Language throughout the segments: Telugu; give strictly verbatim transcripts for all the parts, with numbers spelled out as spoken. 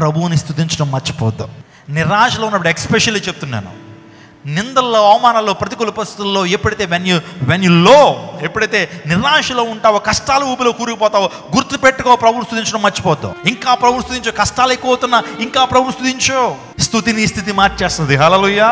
ప్రభువుని స్తుతించడం మర్చిపోద్దాం. నిరాశలో ఉన్నప్పుడు ఎక్స్పెషల్లీ చెప్తున్నాను, నిందల్లో, అవమానాల్లో, ప్రతికూల పరిస్థితుల్లో ఎప్పుడైతే వెన్యూ వెన్యూ లో ఎప్పుడైతే నిరాశలో ఉంటావో, కష్టాలు ఊపిలో కూరుకుపోతావో గుర్తుపెట్టుకో, ప్రభువుని స్తుతించడం మర్చిపోతావు. ఇంకా ప్రభువుని స్తుతించో, కష్టాలు ఎక్కువ అవుతున్నా ఇంకా ప్రభువుని స్తుతించో. స్తుతిని స్థితి మార్చేస్తుంది. హల్లెలూయా.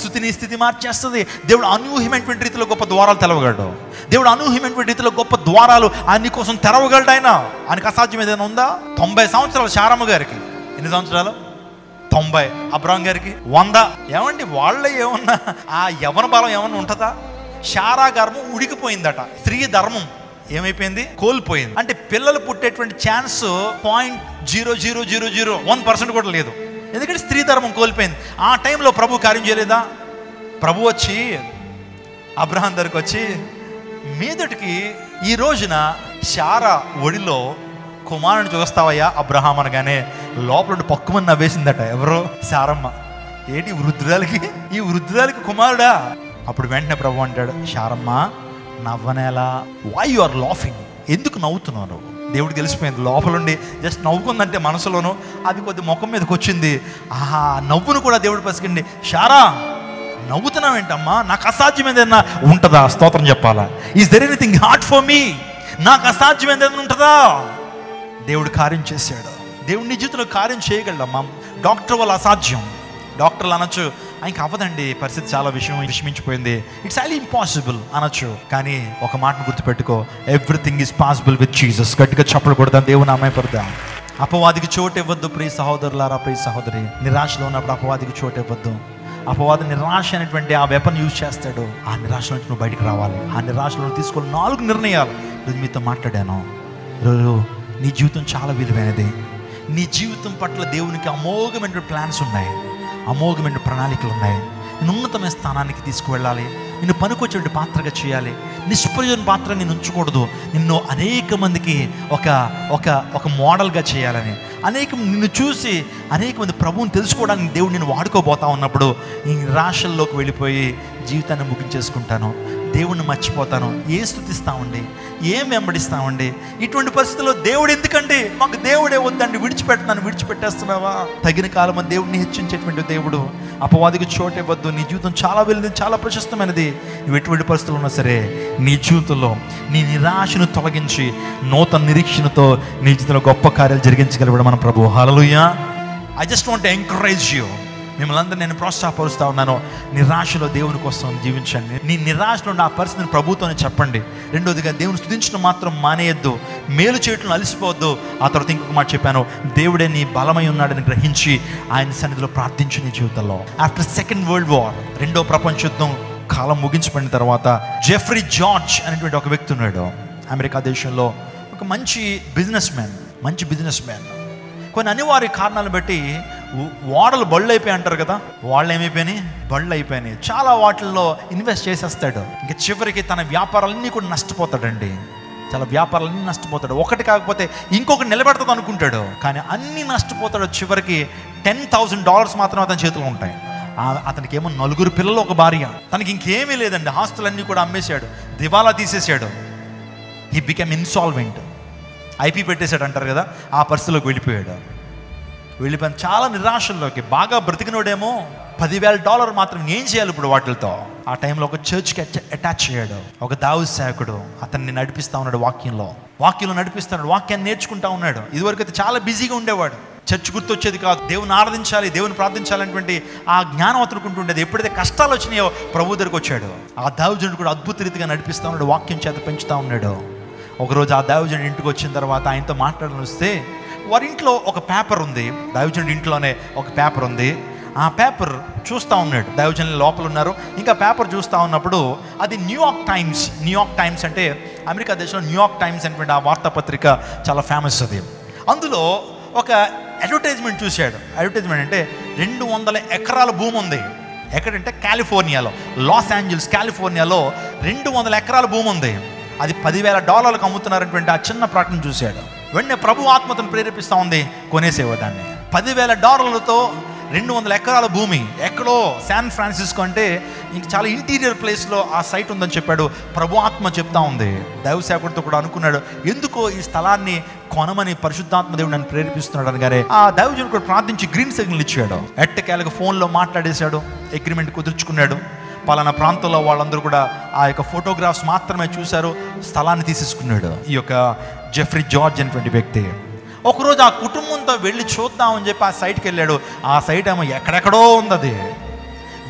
స్తుతిని స్థితి మార్చేస్తుంది. దేవుడు అనూహ్యమైనటువంటి రీతిలో గొప్ప ద్వారాలు తెరవగలడు. దేవుడు అనూహ్యమైనటువంటి రీతిలో గొప్ప ద్వారాలు ఆయన కోసం తెరవగలడు. ఆయన ఆయనకు అసాధ్యం ఏదైనా ఉందా? తొంభై సంవత్సరాలు శారమ్మ గారికి. ఎన్ని సంవత్సరాలు? తొంభై. అబ్రాహం గారికి వంద. ఏమండి, వాళ్ళే ఏమన్నా ఆ యవన బలం ఏమన్నా ఉంటుందా? శారా గర్భం ఉడికిపోయిందట. స్త్రీ ధర్మం ఏమైపోయింది? కోల్పోయింది. అంటే పిల్లలు పుట్టేటువంటి chance point zero zero zero zero one percent కూడా లేదు. ఎందుకంటే స్త్రీ ధర్మం కోల్పోయింది. ఆ టైంలో ప్రభు కార్యం చేయలేదా? ప్రభు వచ్చి అబ్రహాం దగ్గరికి వచ్చి, మీదటికి ఈ రోజున శారా ఒడిలో కుమారుని చూస్తావయ్యా అబ్రహాం అనగానే లోపల పక్కుమని నవ్వేసిందట. ఎవరో? శారమ్మ. ఏంటి వృద్ధురాలకి, ఈ వృద్ధురాలకి కుమారుడా? అప్పుడు వెంటనే ప్రభు అంటాడు, శారమ్మ నవ్వనేలా, వై యు ఆర్ లాఫింగ్, ఎందుకు నవ్వుతున్నావు నువ్వు? దేవుడికి తెలిసిపోయింది, లోపలుండి జస్ట్ నవ్వుకుందంటే మనసులోను అది కొద్ది ముఖం మీదకి వచ్చింది. ఆహా, నవ్వును కూడా దేవుడు పసికండి. శారా, నవ్వుతున్నావేంటమ్మా? నాకు అసాధ్యం ఏదైనా ఉంటుందా? స్తోత్రం చెప్పాలా? Is there anything hard for me? నాకు అసాధ్యం ఏదైనా ఉంటుందా? దేవుడు కార్యం చేశాడు. దేవుడు నీ జీవితంలో కార్యం చేయగలడమ్మా. డాక్టర్ వాళ్ళు అసాధ్యం, డాక్టర్లు అనొచ్చు ఆయనకి అవ్వదండి, పరిస్థితి చాలా విషయం విషమించిపోయింది, ఇట్స్ ఆల్ ఇంపాసిబుల్ అనొచ్చు. కానీ ఒక మాటను గుర్తుపెట్టుకో, everything is possible with Jesus. గట్టిగా చప్పలు కొడతాం, దేవుని నామాన్ని పడతాం. అపవాదికి చోటు ఇవ్వద్దు ప్రియ సహోదరులారా, ప్రియ సహోదరి. నిరాశలో ఉన్నప్పుడు అపవాదికి చోటు ఇవ్వద్దు. అపవాది నిరాశ అనేటువంటి ఆ వెపన్ యూజ్ చేస్తాడు. ఆ నిరాశ నుంచి నువ్వు బయటకు రావాలి. ఆ నిరాశలో తీసుకోవాలి నాలుగు నిర్ణయాలు. ఈరోజు మీతో మాట్లాడాను. ఈరోజు నీ జీవితం చాలా విలువైనది. నీ జీవితం పట్ల దేవునికి అమోఘమైన ప్లాన్స్ ఉన్నాయి, అమోఘమైన ప్రణాళికలు ఉన్నాయి. నేను ఉన్నతమైన స్థానానికి తీసుకువెళ్ళాలి, నిన్ను పనికొచ్చేటువంటి పాత్రగా చేయాలి, నిష్ప్రయోజన పాత్ర నేను ఉంచకూడదు, నిన్ను అనేక మందికి ఒక ఒక ఒక మోడల్గా చేయాలని, అనేక నిన్ను చూసి అనేక మంది ప్రభువుని తెలుసుకోవడానికి దేవుడు నేను వాడుకోబోతా ఉన్నప్పుడు ఈ నిరాశల్లోకి వెళ్ళిపోయి జీవితాన్ని ముగించేసుకుంటాను, దేవుడిని మర్చిపోతాను, ఏ స్తుతిస్తామండి, ఏం వెంబడిస్తామండి? ఇటువంటి పరిస్థితుల్లో దేవుడు ఎందుకండి, మాకు దేవుడే వద్దండి, విడిచిపెడతాను, విడిచిపెట్టేస్తున్నావా? తగిన కాలం దేవుడిని హెచ్చించేటువంటి దేవుడు. అపవాదికి చోటు ఇవ్వద్దు. నీ జీవితం చాలా వెళ్ళింది, చాలా ప్రశస్తమైనది. నువ్వు ఎటువంటి పరిస్థితులు ఉన్నా సరే నీ జీవితంలో నీ నిరాశను తొలగించి నూతన నిరీక్షణతో నీ జీవితంలో గొప్ప కార్యాలు జరిగించగలగడం మన ప్రభు. Hallelujah. I just want to encourage you. మిమ్మల్ని అందరూ నేను ప్రోత్సాహపరుస్తూ ఉన్నాను, నిరాశలో దేవుని కోసం జీవించండి. నీ నిరాశలో నా పరిస్థితిని ప్రభుత్వాన్ని చెప్పండి. రెండోదిగా దేవుని స్తుతించడం మాత్రం మానేయద్దు, మేలు చేయటం అలసిపోవద్దు. ఆ తర్వాత ఇంకొక మాట చెప్పాను, దేవుడే నీ బలమై ఉన్నాడని గ్రహించి ఆయన సన్నిధిలో ప్రార్థించి నీ జీవితంలో. ఆఫ్టర్ సెకండ్ వరల్డ్ వార్, రెండో ప్రపంచ యుద్ధం కాలం ముగించబడిన తర్వాత జెఫ్రీ జార్జ్ అనేటువంటి ఒక వ్యక్తి ఉన్నాడు. అమెరికా దేశంలో ఒక మంచి బిజినెస్ మ్యాన్, మంచి బిజినెస్ మ్యాన్ కొన్ని అనివార్య కారణాలను బట్టి ఓడలు బళ్ళు అయిపోయి అంటారు కదా, వాళ్ళు ఏమైపోయినాయి, బళ్ళు అయిపోయినాయి. చాలా వాటిల్లో ఇన్వెస్ట్ చేసేస్తాడు. ఇంకా చివరికి తన వ్యాపారాలన్నీ కూడా నష్టపోతాడండి. చాలా వ్యాపారాలన్నీ నష్టపోతాడు. ఒకటి కాకపోతే ఇంకొకటి నిలబెడతాడు అనుకుంటాడు, కానీ అన్నీ నష్టపోతాడు. చివరికి టెన్ థౌసండ్ డాలర్స్ మాత్రమే అతని చేతిలో ఉంటాయి. అతనికి ఏమో నలుగురు పిల్లలు, ఒక భార్య. తనకి ఇంకేమీ లేదండి. ఆస్తులన్నీ కూడా అమ్మేశాడు, దివాలా తీసేశాడు. హీ బికెమ్ ఇన్సాల్వెంట్, ఐపీ పెట్టేశాడు అంటారు కదా, ఆ పరిస్థితిలోకి వెళ్ళిపోయాడు. వెళ్ళిపోయిన చాలా నిరాశల్లోకి. బాగా బ్రతికినోడేమో పదివేల డాలర్ మాత్రం ఏం చేయాలి ఇప్పుడు వాటితో? ఆ టైంలో ఒక చర్చ్కి అటాచ్ అయ్యాడు. ఒక దావూద్ సేవకుడు అతన్ని నడిపిస్తూ ఉన్నాడు, వాక్యంలో వాక్యంలో నడిపిస్తున్నాడు, వాక్యాన్ని నేర్చుకుంటా ఉన్నాడు. ఇదివరకు అయితే చాలా బిజీగా ఉండేవాడు, చర్చ్ గుర్తొచ్చేది కాదు, దేవుని ఆరాధించాలి, దేవుని ప్రార్థించాలనేటువంటి ఆ జ్ఞానం అతనుకుంటుండేది. ఎప్పుడైతే కష్టాలు వచ్చినాయో ప్రభు దగ్గరికి వచ్చాడు. ఆ దావూదుని కూడా అద్భుత రీతిగా నడిపిస్తూ ఉన్నాడు, వాక్యం చేత పెంచుతూ ఉన్నాడు. ఒకరోజు ఆ దావూదుని ఇంటికి వచ్చిన తర్వాత ఆయనతో మాట్లాడాలని వస్తే, వారి ఇంట్లో ఒక పేపర్ ఉంది, దైవజనుడి ఇంట్లోనే ఒక పేపర్ ఉంది. ఆ పేపర్ చూస్తూ ఉన్నాడు, దైవజనులు లోపల ఉన్నారు. ఇంకా పేపర్ చూస్తూ ఉన్నప్పుడు అది న్యూయార్క్ టైమ్స్. న్యూయార్క్ టైమ్స్ అంటే అమెరికా దేశంలో న్యూయార్క్ టైమ్స్ అనేటువంటి ఆ వార్తాపత్రిక చాలా ఫేమస్ అది. అందులో ఒక అడ్వర్టైజ్మెంట్ చూశాడు. అడ్వర్టైజ్మెంట్ అంటే రెండు వందల ఎకరాల భూమి ఉంది. ఎక్కడంటే కాలిఫోర్నియాలో, లాస్ ఏంజల్స్ కాలిఫోర్నియాలో రెండు వందల ఎకరాల భూమి ఉంది. అది పదివేల డాలర్లకు అమ్ముతున్నారనేటువంటి ఆ చిన్న ప్రకటన చూశాడు. వెంటనే ప్రభు ఆత్మతను ప్రేరేపిస్తూ ఉంది, కొనేసేవో దాన్ని. పదివేల డాలర్లతో రెండు వందల ఎకరాల భూమి ఎక్కడో శాన్ ఫ్రాన్సిస్కో అంటే ఇంక చాలా ఇంటీరియర్ ప్లేస్లో ఆ సైట్ ఉందని చెప్పాడు. ప్రభు ఆత్మ చెప్తా ఉంది, దైవసేవకుడితో కూడా అనుకున్నాడు ఎందుకో ఈ స్థలాన్ని కొనమని పరిశుద్ధాత్మ దేవుడు నన్ను ప్రేరేపిస్తున్నాడు అనగానే ఆ దైవజనుడు కూడా ప్రార్థించి గ్రీన్ సిగ్నల్ ఇచ్చాడు. ఎట్టకేలకు ఫోన్లో మాట్లాడేశాడు, అగ్రిమెంట్ కుదుర్చుకున్నాడు. పలానా ప్రాంతంలో వాళ్ళందరూ కూడా ఆ యొక్క ఫోటోగ్రాఫ్స్ మాత్రమే చూశారు, స్థలాన్ని తీసేసుకున్నాడు. ఈ యొక్క జెఫ్రీ జార్జ్ అనేటువంటి వ్యక్తి ఒకరోజు ఆ కుటుంబంతో వెళ్ళి చూద్దామని చెప్పి ఆ సైట్కి వెళ్ళాడు. ఆ సైట్ ఏమో ఎక్కడెక్కడో ఉంది. అది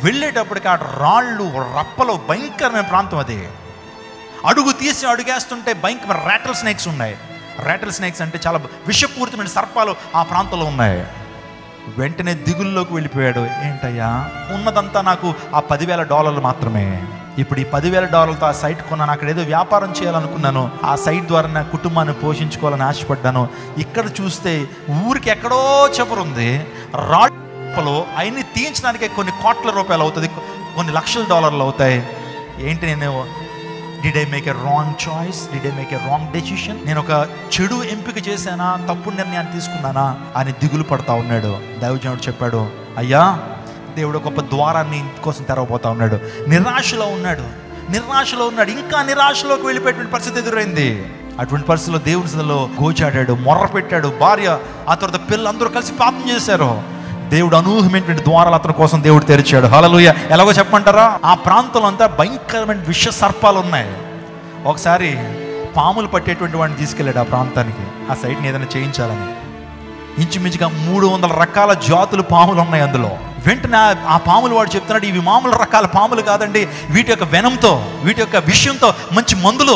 వెళ్ళేటప్పటికి ఆ రాళ్ళు రప్పలు భయంకరమైన ప్రాంతం. అది అడుగు తీసి అడుగేస్తుంటే భయంకర ర్యాటల్ స్నేక్స్ ఉన్నాయి. ర్యాటల్ స్నేక్స్ అంటే చాలా విషపూరితమైన సర్పాలు ఆ ప్రాంతంలో ఉన్నాయి. వెంటనే దిగుల్లోకి వెళ్ళిపోయాడు. ఏంటయ్యా, ఉన్నదంతా నాకు ఆ పదివేల డాలర్లు మాత్రమే, ఇప్పుడు ఈ పదివేల డాలర్లతో ఆ సైట్ కొన్నాను, అక్కడ ఏదో వ్యాపారం చేయాలనుకున్నాను, ఆ సైట్ ద్వారా నా కుటుంబాన్ని పోషించుకోవాలని ఆశపడ్డాను. ఇక్కడ చూస్తే ఊరికి ఎక్కడో చెబురుంది, రాళ్ళు అవన్నీ తీయించడానికే కొన్ని కోట్ల రూపాయలు అవుతుంది, కొన్ని లక్షల డాలర్లు అవుతాయి. ఏంటి నేను did I make a wrong choice, did I make a wrong decision, నేను ఒక చెడు ఎంపిక చేశానా, తప్పుడు నిర్ణయాన్ని తీసుకున్నానా అని దిగులు పడతా ఉన్నాడు. దైవజనుడు చెప్పాడు, అయ్యా దేవుడు గొప్ప ద్వారాన్ని కోసం తెరవబోతా ఉన్నాడు. నిరాశలో ఉన్నాడు, నిరాశలో ఉన్నాడు, ఇంకా నిరాశలోకి వెళ్ళిపోయేటువంటి పరిస్థితి ఎదురైంది. అటువంటి పరిస్థితుల్లో దేవుని సన్నిధిలో గోచాడాడు, మొర్ర పెట్టాడు. భార్య ఆ తర్వాత పిల్లలందరూ కలిసి పాపం చేశారు. దేవుడు అనూహ్యమైనటువంటి ద్వారాలు అతని కోసం దేవుడు తెరిచాడు. హల్లెలూయా. ఎలాగో చెప్పమంటారా, ఆ ప్రాంతంలో అంతా భయంకరమైన విష సర్పాలు ఉన్నాయి. ఒకసారి పాములు పట్టేటువంటి వాడిని తీసుకెళ్ళాడు ఆ ప్రాంతానికి, ఆ సైట్ని ఏదైనా చేయించాలని. ఇంచుమించుగా మూడు వందల రకాల జాతులు పాములు ఉన్నాయి అందులో. వెంటనే ఆ పాములు వాడు చెప్తున్నాడు, ఇవి మామూలు రకాల పాములు కాదండి, వీటి యొక్క వెనంతో వీటి యొక్క విషయంతో మంచి మందులు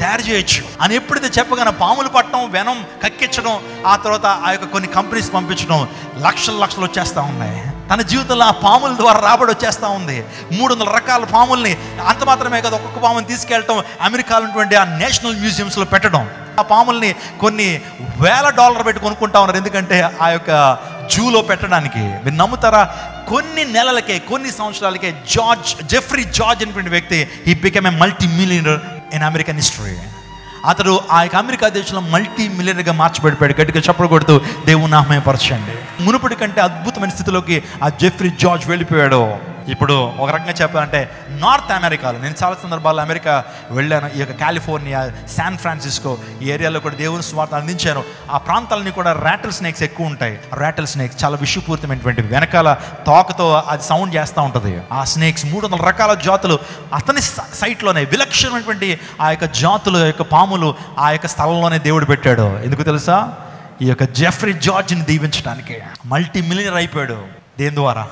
తయారు చేయొచ్చు అని ఎప్పుడైతే చెప్పగానే పాములు పట్టడం, వెనం కక్కించడం, ఆ తర్వాత ఆ యొక్క కొన్ని కంపెనీస్ పంపించడం, లక్షల లక్షలు వచ్చేస్తూ ఉన్నాయి. తన జీవితంలో ఆ పాముల ద్వారా రాబడి వచ్చేస్తూ ఉంది. మూడు వందల రకాల పాముల్ని, అంత మాత్రమే కాదు, ఒక్కొక్క పాముని తీసుకెళ్ళటం, అమెరికాలో ఉన్నటువంటి ఆ నేషనల్ మ్యూజియంస్లో పెట్టడం. ఆ పాముల్ని కొన్ని వేల డాలర్ పెట్టి కొనుక్కుంటా ఉన్నారు, ఎందుకంటే ఆ యొక్క జూలో పెట్టడానికి. మీరు నమ్ముతారా, కొన్ని నెలలకే కొన్ని సంవత్సరాలకే జార్జ్ జెఫ్రీ జార్జ్ అనేటువంటి వ్యక్తి he become a multi millionaire in American history. అతడు ఆ యొక్క అమెరికా దేశంలో మల్టీ మిలియనర్గా మార్చిపెడిపాడు. గట్టిగా చప్పట్లు కొడుతూ దేవుని నామమే పరచండి. మునుపటి కంటే అద్భుతమైన స్థితిలోకి ఆ జెఫ్రీ జార్జ్ వెళ్ళిపోయాడు. ఇప్పుడు ఒక రకంగా చెప్పాలంటే నార్త్ అమెరికాలో, నేను చాలా సందర్భాల్లో అమెరికా వెళ్ళాను, ఈ యొక్క కాలిఫోర్నియా, శాన్ ఫ్రాన్సిస్కో ఈ ఏరియాలో కూడా దేవుని స్వార్థ అందించాను. ఆ ప్రాంతాలని కూడా ర్యాటల్ స్నేక్స్ ఎక్కువ ఉంటాయి. ర్యాటల్ స్నేక్స్ చాలా విషపూరితమైనటువంటి, వెనకాల తోకతో అది సౌండ్ చేస్తూ ఉంటుంది. ఆ స్నేక్స్ మూడు వందల రకాల జాతులు అతని సైట్లోనే, విలక్షణమైనటువంటి ఆ యొక్క జాతుల యొక్క పాములు ఆ యొక్క స్థలంలోనే దేవుడు పెట్టాడు. ఎందుకు తెలుసా, ఈ యొక్క జెఫ్రీ జార్జ్ని దీవించడానికి. మల్టీ మిలియనర్ అయిపోయాడు. దేని ద్వారా?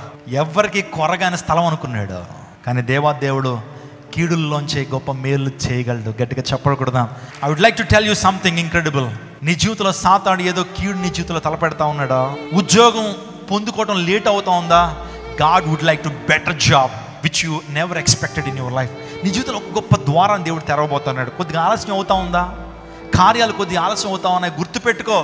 ఎవరికి కొరగానే స్థలం అనుకున్నాడు, కానీ దేవాదేవుడు కీడుల్లోంచే గొప్ప మేలు చేయగలడు. గట్టిగా చెప్పకూడదాం. I would like to tell you something incredible. నీ జీవితంలో సాతాడు ఏదో కీడు నీ జీవితంలో తలపెడతా ఉన్నాడా? ఉద్యోగం పొందుకోవడం లేట్ అవుతా ఉందా? God would like to better job which you never expected in your life. నీ జీవితంలో ఒక గొప్ప ద్వారాన్ని దేవుడు తెరవబోతున్నాడు. కొద్దిగా ఆలస్యం అవుతా ఉందా? కార్యాలు కొద్దిగా ఆలస్యం అవుతా ఉన్నాయి, గుర్తుపెట్టుకో.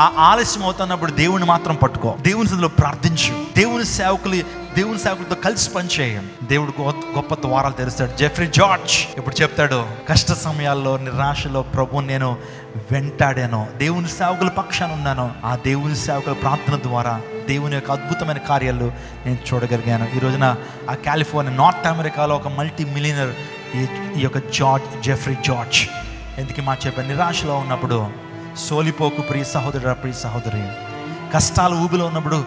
ఆ ఆలస్యం అవుతున్నప్పుడు దేవుని మాత్రం పట్టుకో, దేవుని సన్నిధిలో ప్రార్థించు, దేవుని సేవకులు దేవుని సేవకులతో కలిసి పనిచేయం. దేవుడు గొప్ప ద్వారాలు తెరుస్తాడు. జెఫ్రీ జార్జ్ ఇప్పుడు చెప్తాడు, కష్ట సమయాల్లో నిరాశలో ప్రభు నేను వెంటాడాను, దేవుని సేవకుల పక్షాన ఉన్నాను, ఆ దేవుని సేవకుల ప్రార్థన ద్వారా దేవుని యొక్క అద్భుతమైన కార్యాలు నేను చూడగలిగాను. ఈ రోజున ఆ కాలిఫోర్నియా నార్త్ అమెరికాలో ఒక మల్టీ మిలియనర్ ఈ యొక్క జార్జ్ జెఫ్రీ జార్జ్ ఎందుకు మా చెప్పాను, నిరాశలో ఉన్నప్పుడు సోలిపోకు ప్రియ సహోదరు, ప్రియ సహోదరి. కష్టాలు ఊబిలో ఉన్నప్పుడు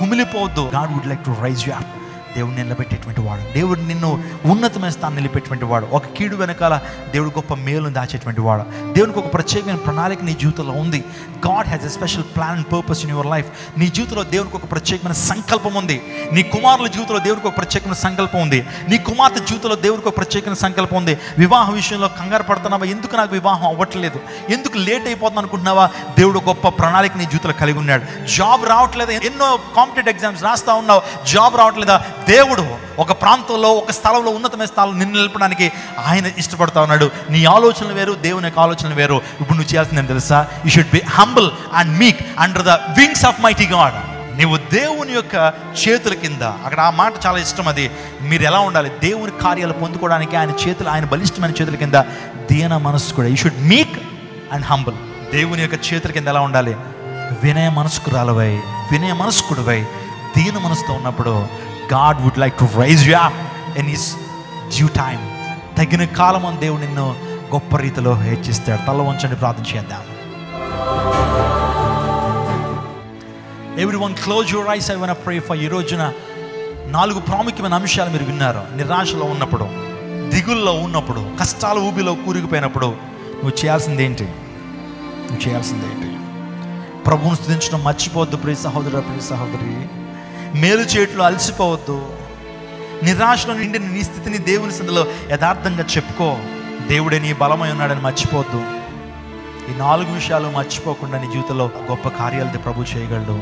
కుమిలిపోవద్దు. God would like to raise you up. దేవుడు నిలబెట్టేటువంటి వాడు, దేవుడు నిన్ను ఉన్నతమైన స్థానం నిలబెట్టేటువంటి వాడు, ఒక కీడు వెనకాల దేవుడు గొప్ప మేలును దాచేటువంటి వాడు. దేవునికి ఒక ప్రత్యేకమైన ప్రణాళిక నీ జీవితంలో ఉంది. God has a special plan and purpose in your life. నీ జీవితంలో దేవునికి ఒక ప్రత్యేకమైన సంకల్పం ఉంది. నీ కుమారుల జీవితంలో దేవునికి ఒక ప్రత్యేకమైన సంకల్పం ఉంది. నీ కుమార్తె జీవితంలో దేవునికి ఒక ప్రత్యేకమైన సంకల్పం ఉంది. వివాహ విషయంలో కంగారు పడుతున్నావా, ఎందుకు నాకు వివాహం అవ్వట్లేదు, ఎందుకు లేట్ అయిపోతుంది అనుకుంటున్నావా? దేవుడు గొప్ప ప్రణాళిక నీ జీవితంలో కలిగి ఉన్నాడు. జాబ్ రావట్లేదు, ఎన్నో కాంపిటేటివ్ ఎగ్జామ్స్ రాస్తా ఉన్నావు, జాబ్ రావట్లేదా? దేవుడు ఒక ప్రాంతంలో ఒక స్థలంలో ఉన్నతమైన స్థలంలో నిన్ను నిలపడానికి ఆయన ఇష్టపడతా ఉన్నాడు. నీ ఆలోచనలు వేరు, దేవుని యొక్క ఆలోచనలు వేరు. ఇప్పుడు నువ్వు చేయాల్సింది ఏం తెలుసా? You should be humble and meek under the wings of mighty God. నువ్వు దేవుని యొక్క చేతుల కింద, అక్కడ ఆ మాట చాలా ఇష్టం, అది మీరు ఎలా ఉండాలి, దేవుని కార్యాలు పొందుకోవడానికి ఆయన చేతులు, ఆయన బలిష్టమైన చేతుల కింద దీన మనసు కూడా. You should meek and humble. దేవుని యొక్క చేతుల కింద ఎలా ఉండాలి? వినయ మనస్కురాలవై, వినయ మనస్కుడివై, దీన మనసుతో ఉన్నప్పుడు God would like to raise you up in his due time. తగిన కాలం అని దేవుడు నిన్ను గొప్ప రీతిలో హెచ్చిస్తాడు. తల వంచండి, ప్రార్థన చేద్దాం. Everyone close your eyes, I want to pray for you. ఈ రోజున నాలుగు ప్రాముఖ్యమైన అంశాలు మీరు విన్నారు. నిరాశలో ఉన్నప్పుడు, దిగుల్లో ఉన్నప్పుడు, కష్టాల ఊబిలో కూరుకుపోయినప్పుడు నువ్వు చేయాల్సిందేంటి? నువ్వు చేయాల్సిందేంటి? ప్రభువును స్తుతించడం మర్చిపోవద్దు ప్రియ సహోదరు, ప్రియ సహోదరి. మేలు చేయట్లో అలసిపోవద్దు. నిరాశలో నిండి నీ స్థితిని దేవుని సన్నిధిలో యథార్థంగా చెప్పుకో. దేవుడే నీ బలమై ఉన్నాడని మర్చిపోవద్దు. ఈ నాలుగు విషయాలు మర్చిపోకుండా నీ జీవితంలో గొప్ప కార్యాలు ప్రభు చేయగలడు.